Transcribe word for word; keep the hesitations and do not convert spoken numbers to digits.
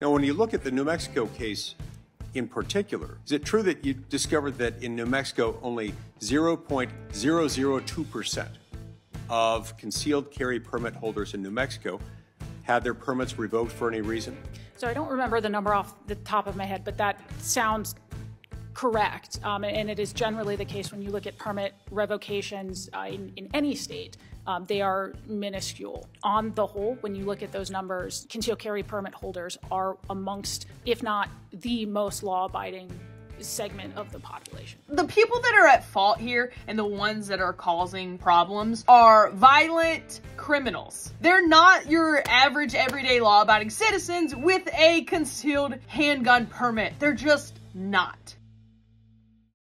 Now, when you look at the New Mexico case in particular, is it true that you discovered that in New Mexico only zero point zero zero two percent of concealed carry permit holders in New Mexico had their permits revoked for any reason? So I don't remember the number off the top of my head, but that sounds correct. Um, and it is generally the case when you look at permit revocations uh, in, in any state. Um, they are minuscule. On the whole, when you look at those numbers, concealed carry permit holders are amongst, if not the most law-abiding segment of the population. The people that are at fault here and the ones that are causing problems are violent criminals. They're not your average everyday law-abiding citizens with a concealed handgun permit. They're just not.